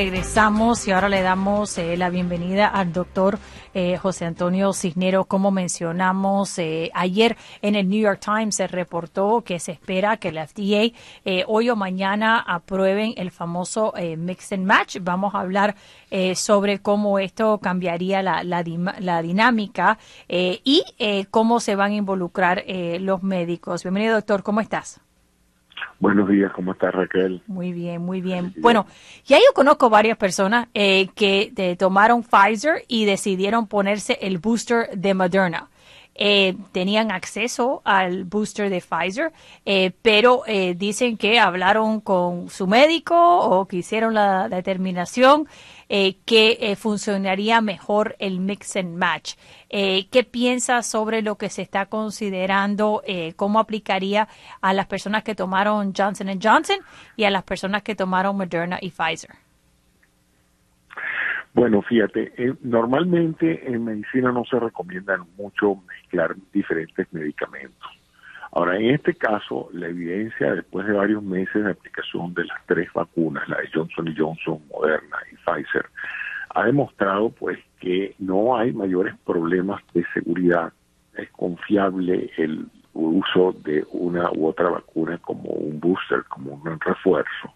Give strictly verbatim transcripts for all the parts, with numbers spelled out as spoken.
Regresamos y ahora le damos eh, la bienvenida al doctor eh, José Antonio Cisneros. Como mencionamos eh, ayer en el New York Times, se reportó que se espera que la F D A eh, hoy o mañana aprueben el famoso eh, mix and match. Vamos a hablar eh, sobre cómo esto cambiaría la, la, la dinámica eh, y eh, cómo se van a involucrar eh, los médicos. Bienvenido, doctor. ¿Cómo estás? Buenos días, ¿cómo estás, Raquel? Muy bien, muy bien. Bueno, ya yo conozco varias personas eh, que eh, tomaron Pfizer y decidieron ponerse el booster de Moderna. Eh, tenían acceso al booster de Pfizer, eh, pero eh, dicen que hablaron con su médico o que hicieron la, la determinación eh, que eh, funcionaría mejor el mix and match. Eh, ¿Qué piensas sobre lo que se está considerando, eh, cómo aplicaría a las personas que tomaron Johnson and Johnson y a las personas que tomaron Moderna y Pfizer? Bueno, fíjate, eh, normalmente en medicina no se recomienda mucho mezclar diferentes medicamentos. Ahora, en este caso, la evidencia después de varios meses de aplicación de las tres vacunas, la de Johnson and Johnson, Moderna y Pfizer, ha demostrado pues que no hay mayores problemas de seguridad. Es confiable el uso de una u otra vacuna como un booster, como un refuerzo.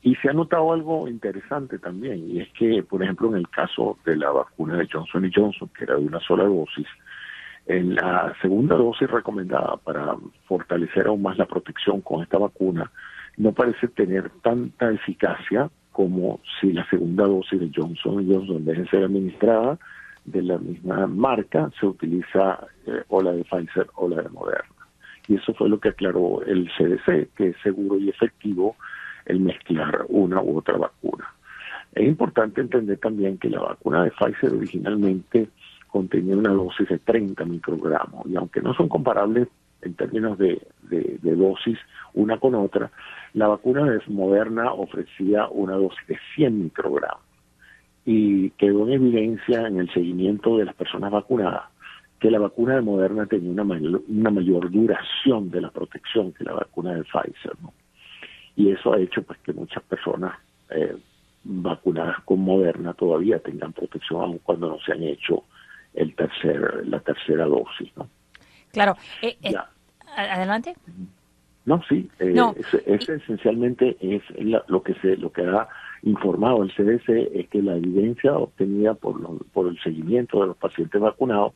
Y se ha notado algo interesante también, y es que, por ejemplo, en el caso de la vacuna de Johnson and Johnson, que era de una sola dosis, en la segunda dosis recomendada para fortalecer aún más la protección con esta vacuna, no parece tener tanta eficacia como si la segunda dosis de Johnson and Johnson, en vez de ser administrada de la misma marca, se utiliza eh, o la de Pfizer o la de Moderna. Y eso fue lo que aclaró el C D C, que es seguro y efectivo el mezclar una u otra vacuna. Es importante entender también que la vacuna de Pfizer originalmente contenía una dosis de treinta microgramos, y aunque no son comparables en términos de, de, de dosis una con otra, la vacuna de Moderna ofrecía una dosis de cien microgramos, y quedó en evidencia en el seguimiento de las personas vacunadas que la vacuna de Moderna tenía una mayor, una mayor duración de la protección que la vacuna de Pfizer, ¿no? Y eso ha hecho pues que muchas personas eh, vacunadas con Moderna todavía tengan protección aun cuando no se han hecho el tercer, la tercera dosis, ¿no? Claro. Eh, eh, adelante. No, sí. Eh, no. Es, es esencialmente es la, lo que se lo que ha informado el C D C es que la evidencia obtenida por lo, por el seguimiento de los pacientes vacunados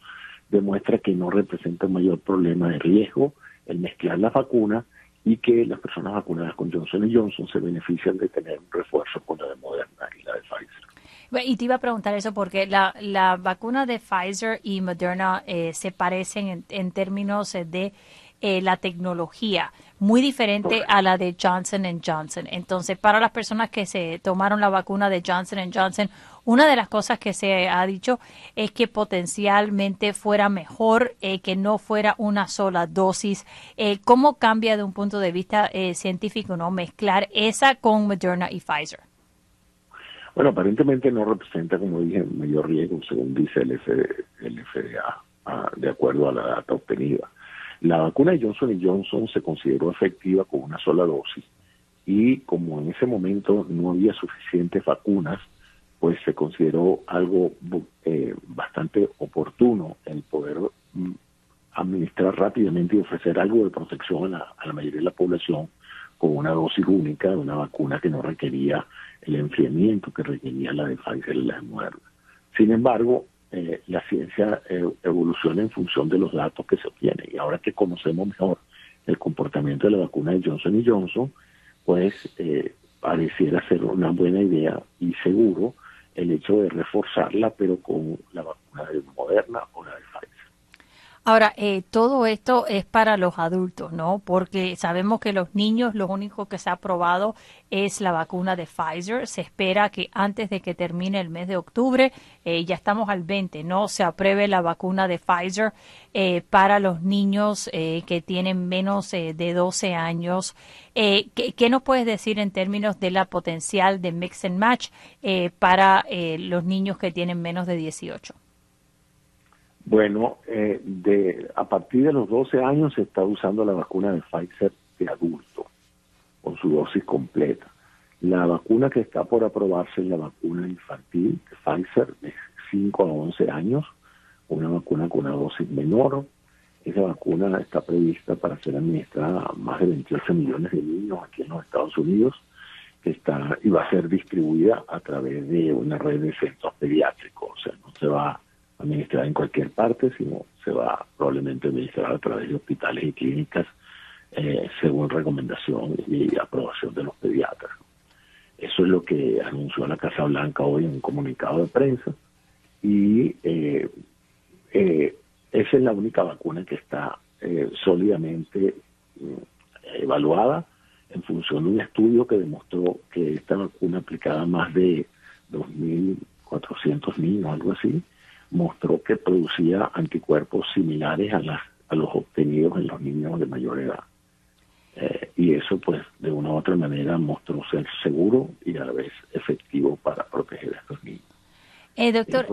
demuestra que no representa un mayor problema de riesgo el mezclar las vacunas, y que las personas vacunadas con Johnson and Johnson se benefician de tener un refuerzo con la de Moderna y la de Pfizer. Y te iba a preguntar eso porque la, la vacuna de Pfizer y Moderna eh, se parecen en, en términos de eh, la tecnología, muy diferente okay. a la de Johnson and Johnson. Entonces, para las personas que se tomaron la vacuna de Johnson and Johnson, una de las cosas que se ha dicho es que potencialmente fuera mejor eh, que no fuera una sola dosis. Eh, ¿Cómo cambia de un punto de vista eh, científico, no, mezclar esa con Moderna y Pfizer? Bueno, aparentemente no representa, como dije, mayor riesgo, según dice el F D A, de acuerdo a la data obtenida. La vacuna de Johnson and Johnson se consideró efectiva con una sola dosis y como en ese momento no había suficientes vacunas, pues se consideró algo eh, bastante oportuno el poder mm, administrar rápidamente y ofrecer algo de protección a la, a la mayoría de la población con una dosis única de una vacuna que no requería el enfriamiento que requería la de Pfizer y la de Moderna. Sin embargo, eh, la ciencia eh, evoluciona en función de los datos que se obtienen, y ahora que conocemos mejor el comportamiento de la vacuna de Johnson and Johnson, pues eh, pareciera ser una buena idea y seguro el hecho de reforzarla, pero con la vacuna de Moderna o la de Pfizer. Ahora, eh, todo esto es para los adultos, ¿no? Porque sabemos que los niños, lo único que se ha aprobado es la vacuna de Pfizer. Se espera que antes de que termine el mes de octubre, eh, ya estamos al veinte, ¿no? Se apruebe la vacuna de Pfizer eh, para los niños eh, que tienen menos eh, de doce años. Eh, ¿qué, ¿Qué nos puedes decir en términos de la potencial de mix and match eh, para eh, los niños que tienen menos de dieciocho? Bueno, eh, de, a partir de los doce años se está usando la vacuna de Pfizer de adulto, con su dosis completa. La vacuna que está por aprobarse es la vacuna infantil de Pfizer de cinco a once años, una vacuna con una dosis menor. Esa vacuna está prevista para ser administrada a más de veintiocho millones de niños aquí en los Estados Unidos que está y va a ser distribuida a través de una red de centros pediátricos. O sea, no se va a administrar en cualquier parte, sino se va probablemente a administrar a través de hospitales y clínicas eh, según recomendación y aprobación de los pediatras. Eso es lo que anunció la Casa Blanca hoy en un comunicado de prensa. Y eh, eh, esa es la única vacuna que está eh, sólidamente eh, evaluada en función de un estudio que demostró que esta vacuna aplicada a más de dos mil cuatrocientos niños, algo así, mostró que producía anticuerpos similares a, las, a los obtenidos en los niños de mayor edad. Eh, y eso, pues, de una u otra manera mostró ser seguro y a la vez efectivo para proteger a estos niños. Eh, doctor,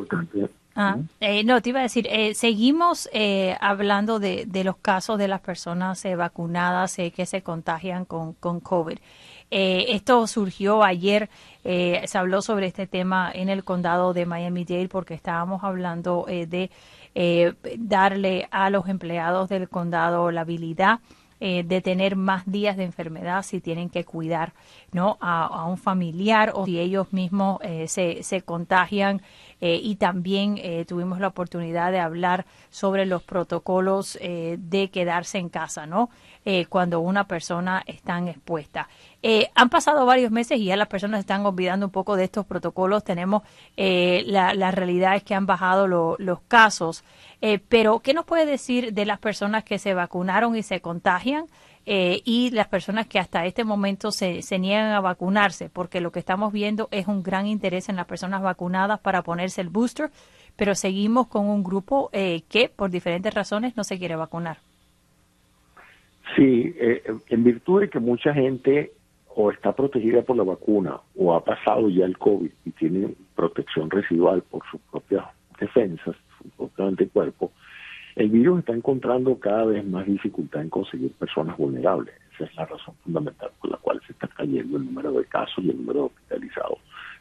ah, eh, no, te iba a decir, eh, seguimos eh, hablando de, de los casos de las personas eh, vacunadas eh, que se contagian con, con COVID. Eh, esto surgió ayer, eh, se habló sobre este tema en el condado de Miami-Dade porque estábamos hablando eh, de eh, darle a los empleados del condado la habilidad Eh, de tener más días de enfermedad si tienen que cuidar, ¿no?, a, a un familiar o si ellos mismos eh, se, se contagian. Eh, y también eh, tuvimos la oportunidad de hablar sobre los protocolos eh, de quedarse en casa, ¿no?, eh, cuando una persona está expuesta. Eh, han pasado varios meses y ya las personas están olvidando un poco de estos protocolos. Tenemos eh, la, la realidad es que han bajado lo, los casos. Eh, pero, ¿qué nos puede decir de las personas que se vacunaron y se contagian eh, y las personas que hasta este momento se, se niegan a vacunarse? Porque lo que estamos viendo es un gran interés en las personas vacunadas para ponerse el booster, pero seguimos con un grupo eh, que por diferentes razones no se quiere vacunar. Sí, eh, en virtud de que mucha gente o está protegida por la vacuna o ha pasado ya el COVID y tiene protección residual por sus propias defensas, cuerpo, el virus está encontrando cada vez más dificultad en conseguir personas vulnerables. Esa es la razón fundamental por la cual se está cayendo el número de casos y el número de hospitalizados.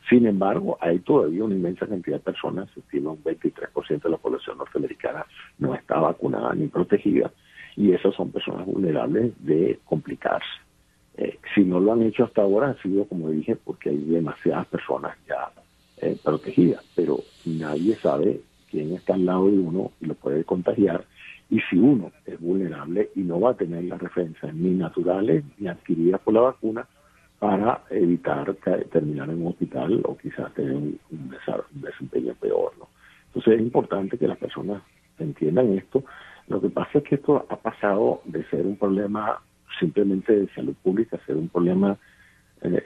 Sin embargo, hay todavía una inmensa cantidad de personas, se estima un veintitrés por ciento de la población norteamericana no está vacunada ni protegida, y esas son personas vulnerables de complicarse. Eh, si no lo han hecho hasta ahora ha sido, como dije, porque hay demasiadas personas ya eh, protegidas, pero nadie sabe quién está al lado de uno y lo puede contagiar, y si uno es vulnerable y no va a tener las defensas ni naturales ni adquiridas por la vacuna para evitar terminar en un hospital o quizás tener un, un, un desempeño peor, ¿no? Entonces es importante que las personas entiendan esto. Lo que pasa es que esto ha pasado de ser un problema simplemente de salud pública a ser un problema Eh,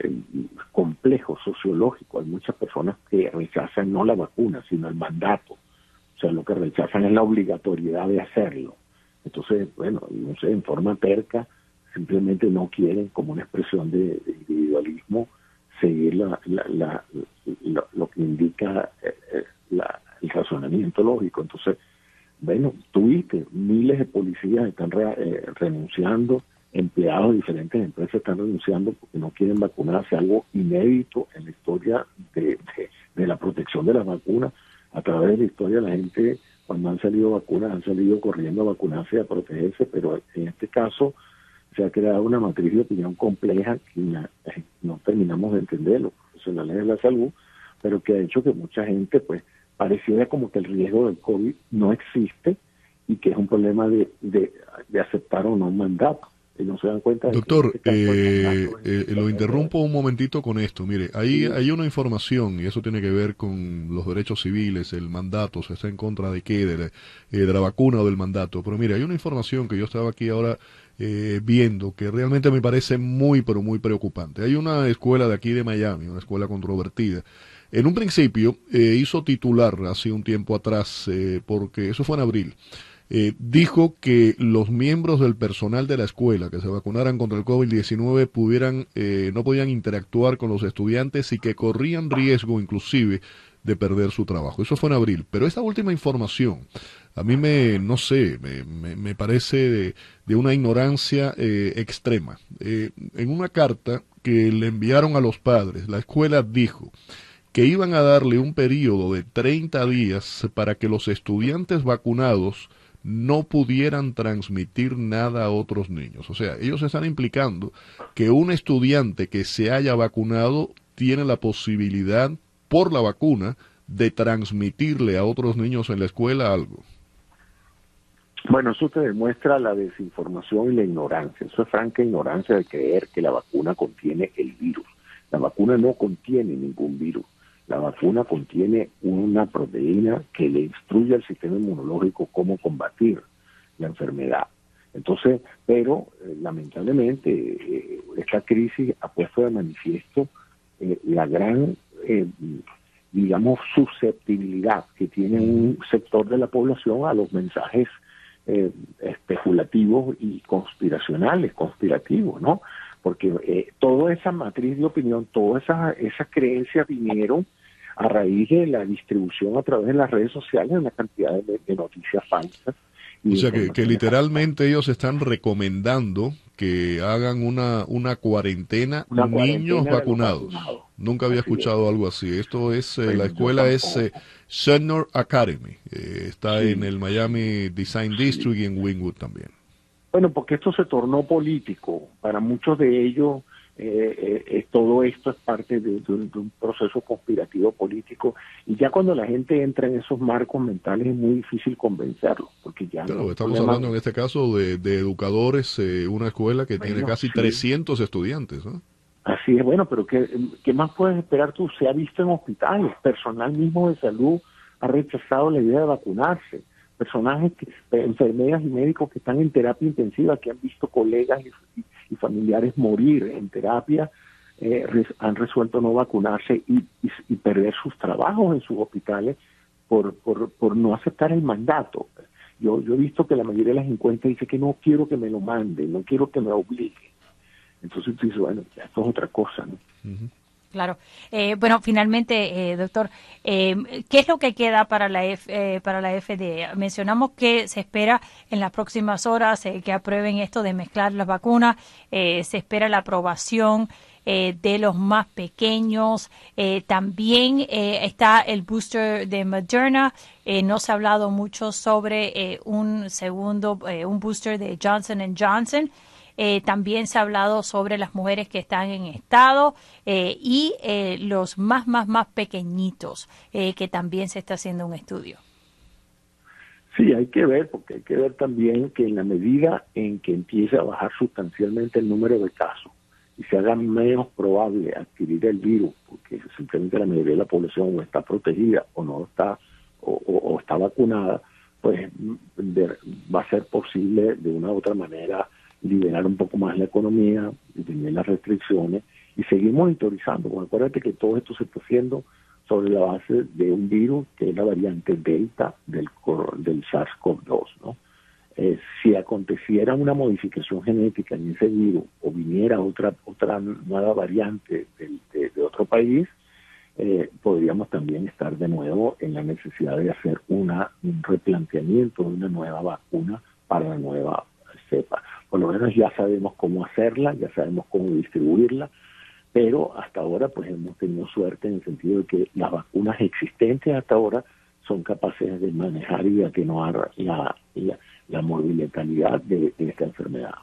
complejo, sociológico. Hay muchas personas que rechazan no la vacuna, sino el mandato. O sea, lo que rechazan es la obligatoriedad de hacerlo. Entonces, bueno, no sé, en forma terca, simplemente no quieren, como una expresión de, de individualismo, seguir la, la, la, la, lo que indica eh, la, el razonamiento lógico. Entonces, bueno, tuviste miles de policías están re, eh, renunciando, empleados de diferentes empresas están renunciando porque no quieren vacunarse, algo inédito en la historia de, de, de la protección de las vacunas. A través de la historia la gente, cuando han salido vacunas, han salido corriendo a vacunarse y a protegerse, pero en este caso se ha creado una matriz de opinión compleja que la, eh, no terminamos de entender los profesionales de la salud, pero que ha hecho que mucha gente, pues, pareciera como que el riesgo del COVID no existe y que es un problema de, de, de aceptar o no un mandato. Y no se dan cuenta de Doctor, eh, eh, lo interrumpo un momentito con esto. Mire, hay, sí. hay una información, y eso tiene que ver con los derechos civiles, el mandato, se está en contra de qué, de la, eh, de la vacuna o del mandato. Pero mire, hay una información que yo estaba aquí ahora eh, viendo que realmente me parece muy, pero muy preocupante. Hay una escuela de aquí de Miami, una escuela controvertida. En un principio eh, hizo titular hace un tiempo atrás, eh, porque eso fue en abril. Eh, dijo que los miembros del personal de la escuela que se vacunaran contra el COVID diecinueve pudieran, eh, no podían interactuar con los estudiantes y que corrían riesgo inclusive de perder su trabajo. Eso fue en abril. Pero esta última información a mí me, no sé, me, me, me parece de, de una ignorancia eh, extrema. Eh, en una carta que le enviaron a los padres, la escuela dijo que iban a darle un periodo de treinta días para que los estudiantes vacunados no pudieran transmitir nada a otros niños. O sea, ellos están implicando que un estudiante que se haya vacunado tiene la posibilidad, por la vacuna, de transmitirle a otros niños en la escuela algo. Bueno, eso te demuestra la desinformación y la ignorancia. Eso es franca ignorancia de creer que la vacuna contiene el virus. La vacuna no contiene ningún virus. La vacuna contiene una proteína que le instruye al sistema inmunológico cómo combatir la enfermedad. Entonces, pero eh, lamentablemente eh, esta crisis ha puesto de manifiesto eh, la gran, eh, digamos, susceptibilidad que tiene un sector de la población a los mensajes eh, especulativos y conspiracionales, conspirativos, ¿no? Porque eh, toda esa matriz de opinión, todas esas esas creencias vinieron a raíz de la distribución a través de las redes sociales de una cantidad de, de noticias falsas. Y o sea, que, que literalmente ellos están recomendando que hagan una, una cuarentena una niños cuarentena vacunados. vacunados. Nunca había así escuchado es. algo así. Esto es, eh, pues la escuela es eh, Senior Academy. Eh, está sí. en el Miami Design District sí. y en Wynwood también. Bueno, porque esto se tornó político. Para muchos de ellos, eh, eh, todo esto es parte de, de, de un proceso conspirativo político. Y ya cuando la gente entra en esos marcos mentales es muy difícil convencerlos. Porque ya claro, no estamos problema. hablando en este caso de, de educadores, eh, una escuela que bueno, tiene casi sí. trescientos estudiantes, ¿no? Así es, bueno, pero ¿qué, qué más puedes esperar tú? Se ha visto en hospitales, personal mismo de salud ha rechazado la idea de vacunarse. Personajes, que, enfermeras y médicos que están en terapia intensiva, que han visto colegas y, y familiares morir en terapia, eh, res, han resuelto no vacunarse y, y, y perder sus trabajos en sus hospitales por, por, por no aceptar el mandato. Yo, yo he visto que la mayoría de las encuestas dice que no quiero que me lo manden, no quiero que me obliguen. Entonces tú dices, bueno, esto es otra cosa, ¿no? Uh-huh. Claro. Eh, bueno, finalmente, eh, doctor, eh, ¿qué es lo que queda para la F, eh, para la F D A? Mencionamos que se espera en las próximas horas eh, que aprueben esto de mezclar las vacunas, eh, se espera la aprobación eh, de los más pequeños, eh, también eh, está el booster de Moderna, eh, no se ha hablado mucho sobre eh, un segundo, eh, un booster de Johnson and Johnson. Eh, también se ha hablado sobre las mujeres que están en estado eh, y eh, los más, más, más pequeñitos, eh, que también se está haciendo un estudio. Sí, hay que ver, porque hay que ver también que en la medida en que empiece a bajar sustancialmente el número de casos y se haga menos probable adquirir el virus, porque simplemente la mayoría de la población o está protegida o no está, o, o, o está vacunada, pues de, va a ser posible de una u otra manera liberar un poco más la economía, detener las restricciones y seguir monitorizando. Bueno, acuérdate que todo esto se está haciendo sobre la base de un virus que es la variante Delta del, del SARS-CoV dos, ¿no? Eh, si aconteciera una modificación genética en ese virus o viniera otra otra nueva variante de, de, de otro país, eh, podríamos también estar de nuevo en la necesidad de hacer una, un replanteamiento de una nueva vacuna para la nueva cepa. Por lo menos ya sabemos cómo hacerla, ya sabemos cómo distribuirla, pero hasta ahora pues hemos tenido suerte en el sentido de que las vacunas existentes hasta ahora son capaces de manejar y de atenuar la, la, la morbilidad de, de esta enfermedad,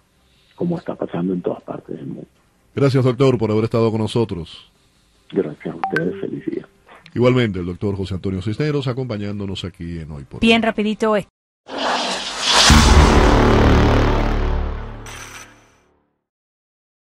como está pasando en todas partes del mundo. Gracias, doctor, por haber estado con nosotros. Gracias a ustedes, feliz día. Igualmente, el doctor José Antonio Cisneros acompañándonos aquí en Hoy por Hoy. Bien rapidito esto.